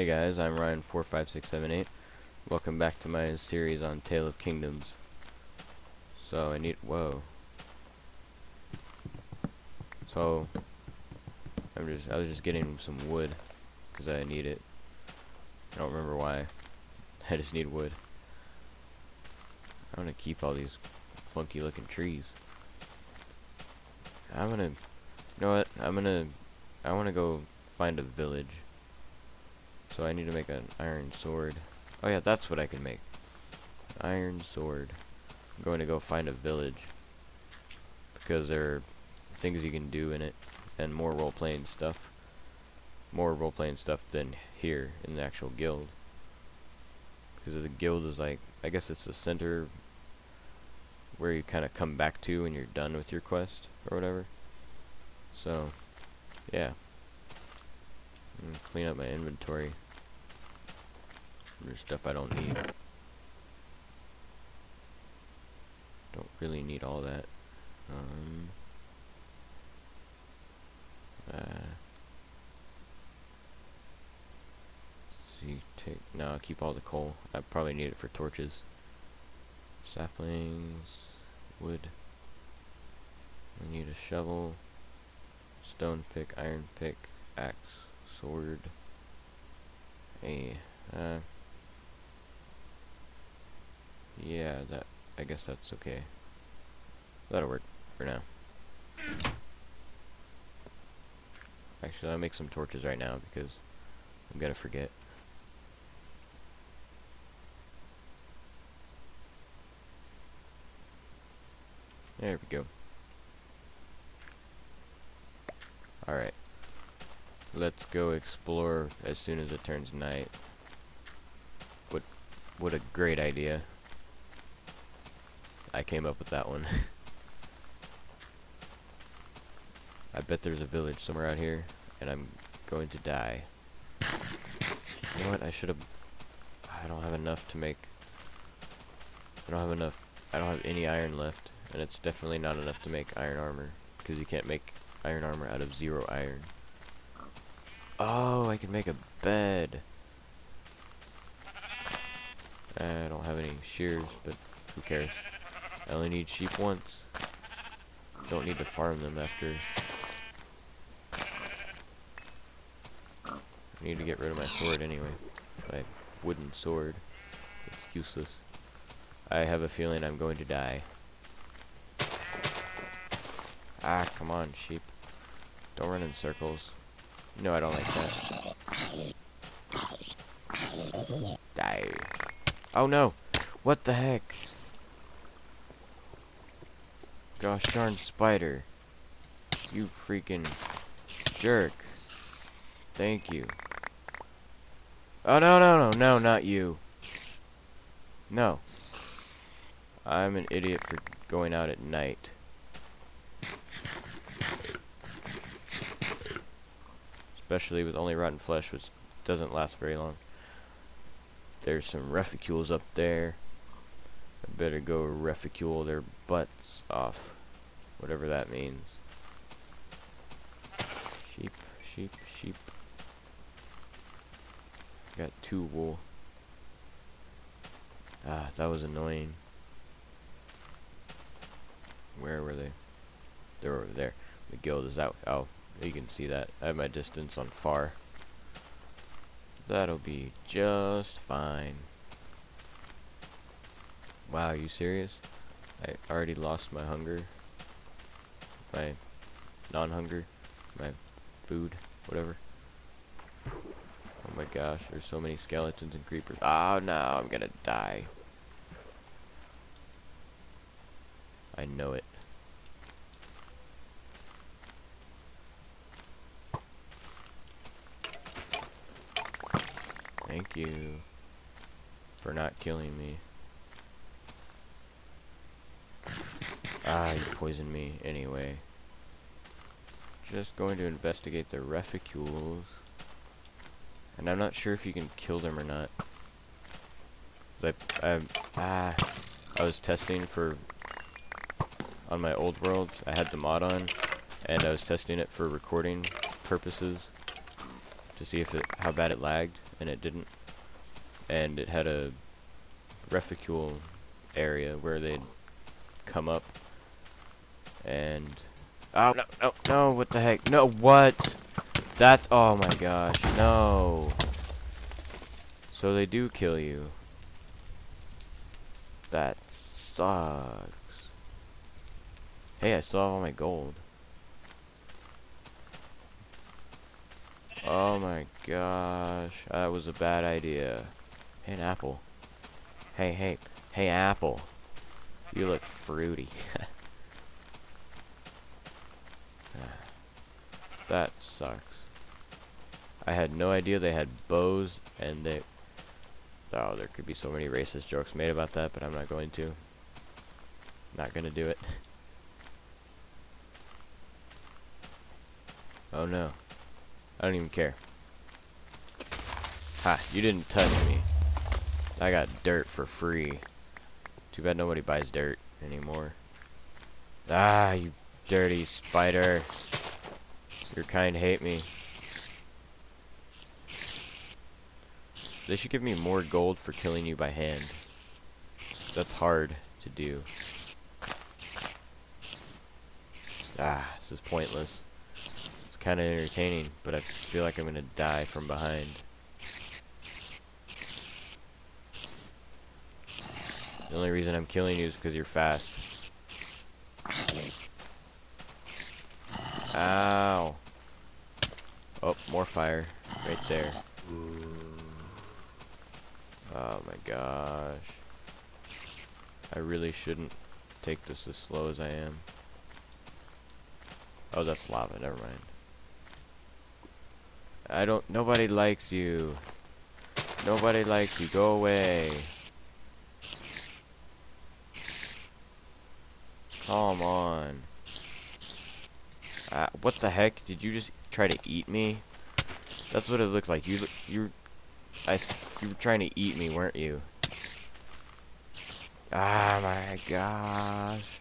Hey guys, I'm Ryan45678. Welcome back to my series on Tale of Kingdoms. So I need, whoa. So I was just getting some wood because I need it. I don't remember why. I just need wood. I'm gonna keep all these funky looking trees. You know what? I wanna go find a village. So I need to make an iron sword. Oh yeah, that's what I can make. Iron sword. I'm going to go find a village. Because there are things you can do in it. And more role-playing stuff. More role-playing stuff than here in the actual guild. Because the guild is like, I guess it's the center where you kind of come back to when you're done with your quest or whatever. So, yeah. I'm gonna clean up my inventory. There's stuff I don't need. Don't really need all that. No, I'll keep all the coal. I probably need it for torches. Saplings, wood. I need a shovel, stone pick, iron pick, axe, sword. Yeah, that. I guess that's okay. That'll work for now. Actually, I'll make some torches right now because I'm gonna forget. There we go. Alright. Let's go explore as soon as it turns night. What a great idea. I came up with that one. I bet there's a village somewhere out here, and I'm going to die. You know what? I don't have enough to make. I don't have any iron left. And it's definitely not enough to make iron armor, because you can't make iron armor out of zero iron. Oh, I can make a bed. I don't have any shears, but who cares? I only need sheep once. Don't need to farm them after. I need to get rid of my sword anyway. My wooden sword. It's useless. I have a feeling I'm going to die. Ah, come on, sheep. Don't run in circles. No, I don't like that. Die. Oh no! What the heck? Gosh darn spider. You freaking jerk. Thank you. Oh no, no, no, no, not you. No. I'm an idiot for going out at night. Especially with only rotten flesh, which doesn't last very long. There's some reficules up there. I better go reficule their butts off. Whatever that means. Sheep, sheep, sheep. Got 2 wool. Ah, that was annoying. Where were they? They were over there. The guild is out. Oh. You can see that. I have my distance on far. That'll be just fine. Wow, are you serious? I already lost my hunger. My non-hunger. My food. Whatever. Oh my gosh, there's so many skeletons and creepers. Oh no, I'm gonna die. I know it. Thank you for not killing me. Ah, you poisoned me anyway. Just going to investigate the reficules. And I'm not sure if you can kill them or not. I was testing for... On my old world, I had the mod on. And I was testing it for recording purposes. to see if how bad it lagged, and it didn't. And it had a Reficule area where they'd come up and... Oh, no, no, no, what the heck? No, what? That, oh my gosh, no. So they do kill you. That sucks. Hey, I still have all my gold. Oh my gosh, that was a bad idea. Hey, an apple. Hey, hey, hey, apple. You look fruity. That sucks. I had no idea they had bows, and they... Oh, there could be so many racist jokes made about that, but I'm not going to. Not gonna do it. Oh no. I don't even care. Ha, you didn't touch me. I got dirt for free. Too bad nobody buys dirt anymore. Ah, you dirty spider. Your kind hate me. They should give me more gold for killing you by hand. That's hard to do. Ah, this is pointless. It's kind of entertaining, but I feel like I'm gonna die from behind. The only reason I'm killing you is because you're fast. Ow. Oh, more fire. Right there. Oh my gosh. I really shouldn't take this as slow as I am. Oh, that's lava. Never mind. I don't... Nobody likes you. Nobody likes you. Go away. Come on. What the heck? Did you just try to eat me? That's what it looks like. You were trying to eat me, weren't you? Ah, my gosh.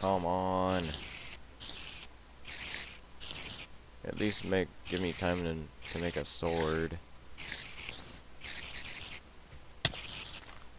Come on. At least give me time to make a sword.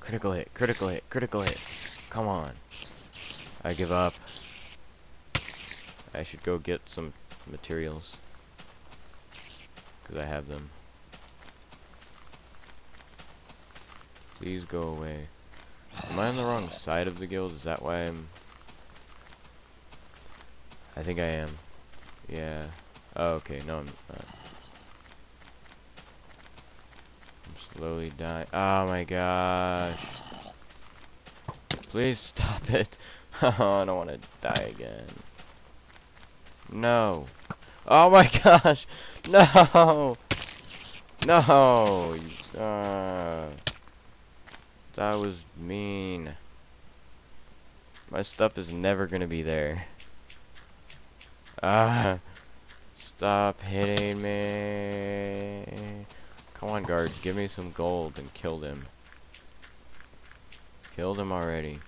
Critical hit, critical hit, critical hit. Come on. I give up. I should go get some materials, because I have them. Please go away. Am I on the wrong side of the guild? Is that why I'm... I think I am. Yeah. Oh, okay. No, I'm not. I'm slowly dying. Oh my gosh. Please stop it. Oh, I don't want to die again. No. Oh my gosh. No. No. That was mean. My stuff is never going to be there. Stop hitting me. Come on, guard. Give me some gold and kill them. Killed him already.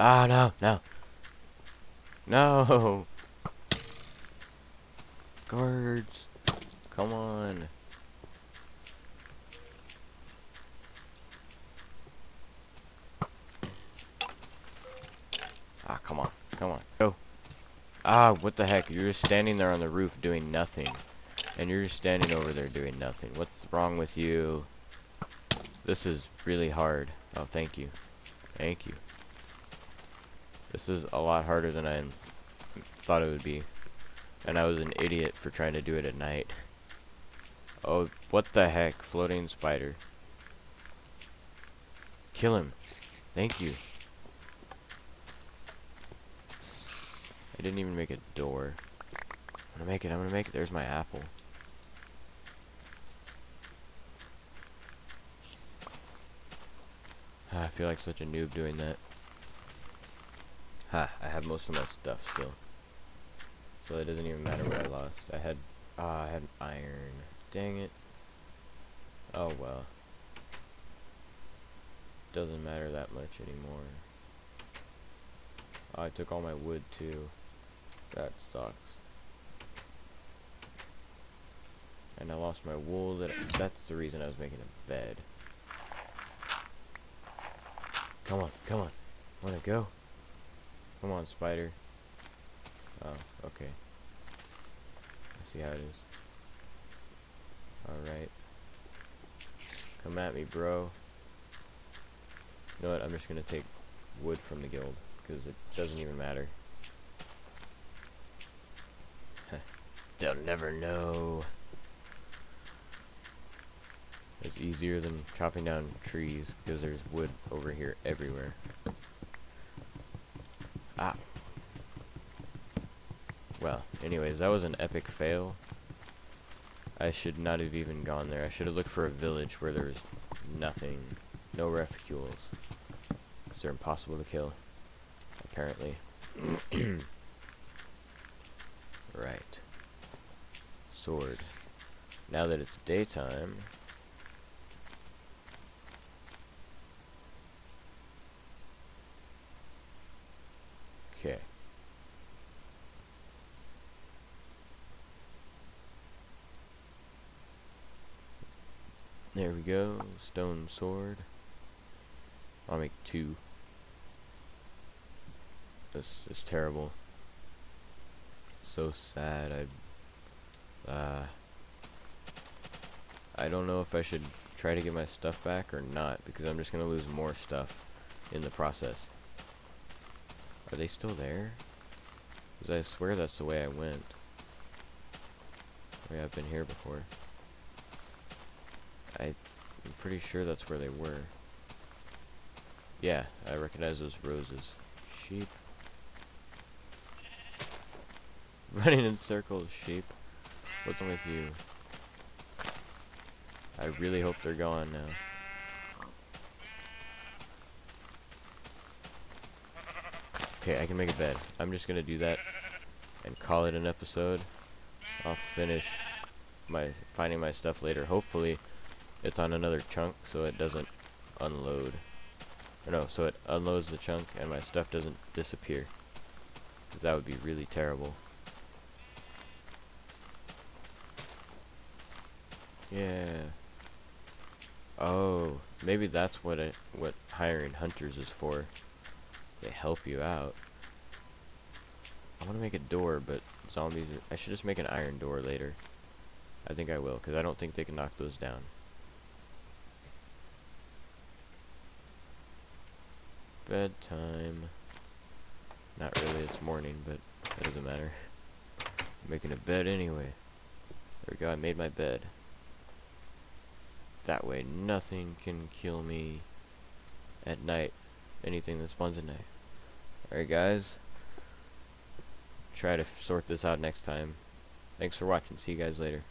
Ah, no, no. No! Guards! Come on. Ah, come on. Come on. Go. Ah, what the heck? You're just standing there on the roof doing nothing. And you're just standing over there doing nothing. What's wrong with you? This is really hard. Oh, thank you. Thank you. This is a lot harder than I thought it would be. And I was an idiot for trying to do it at night. Oh, what the heck? Floating spider. Kill him. Thank you. I didn't even make a door. I'm gonna make it. I'm gonna make it. There's my apple. I feel like such a noob doing that. Ha, I have most of my stuff still. So it doesn't even matter what I lost. I had iron. Dang it. Oh well. Doesn't matter that much anymore. Oh, I took all my wood too. That sucks. And I lost my wool. That's the reason I was making a bed. Come on, come on. Wanna go? Come on, spider. Oh, okay. I see how it is. Alright. Come at me, bro. You know what? I'm just gonna take wood from the guild, because it doesn't even matter. They'll never know. It's easier than chopping down trees, because there's wood over here everywhere. Ah. Well, anyways, that was an epic fail. I should not have even gone there. I should have looked for a village where there was nothing. No reficules. Because they're impossible to kill. Apparently. Right. Sword. Now that it's daytime... Okay. There we go. Stone sword. I'll make 2. This is terrible. So sad. I don't know if I should try to get my stuff back or not, because I'm just gonna lose more stuff in the process. Are they still there? Because I swear that's the way I went. Yeah, I've been here before. I'm pretty sure that's where they were. Yeah, I recognize those roses. Sheep. Running in circles, sheep. What's with you? I really hope they're gone now. Okay, I can make a bed. I'm just gonna do that and call it an episode. I'll finish my finding my stuff later. Hopefully it's on another chunk so it doesn't unload. Or no, so it unloads the chunk and my stuff doesn't disappear. Because that would be really terrible. Yeah. Oh, maybe that's what hiring hunters is for. They help you out. I want to make a door, but zombies are... I should just make an iron door later. I think I will, because I don't think they can knock those down. Bedtime. Not really, it's morning, but it doesn't matter. I'm making a bed anyway. There we go, I made my bed. That way nothing can kill me at night. Anything that spawns at night. Alright guys, try to sort this out next time. Thanks for watching, see you guys later.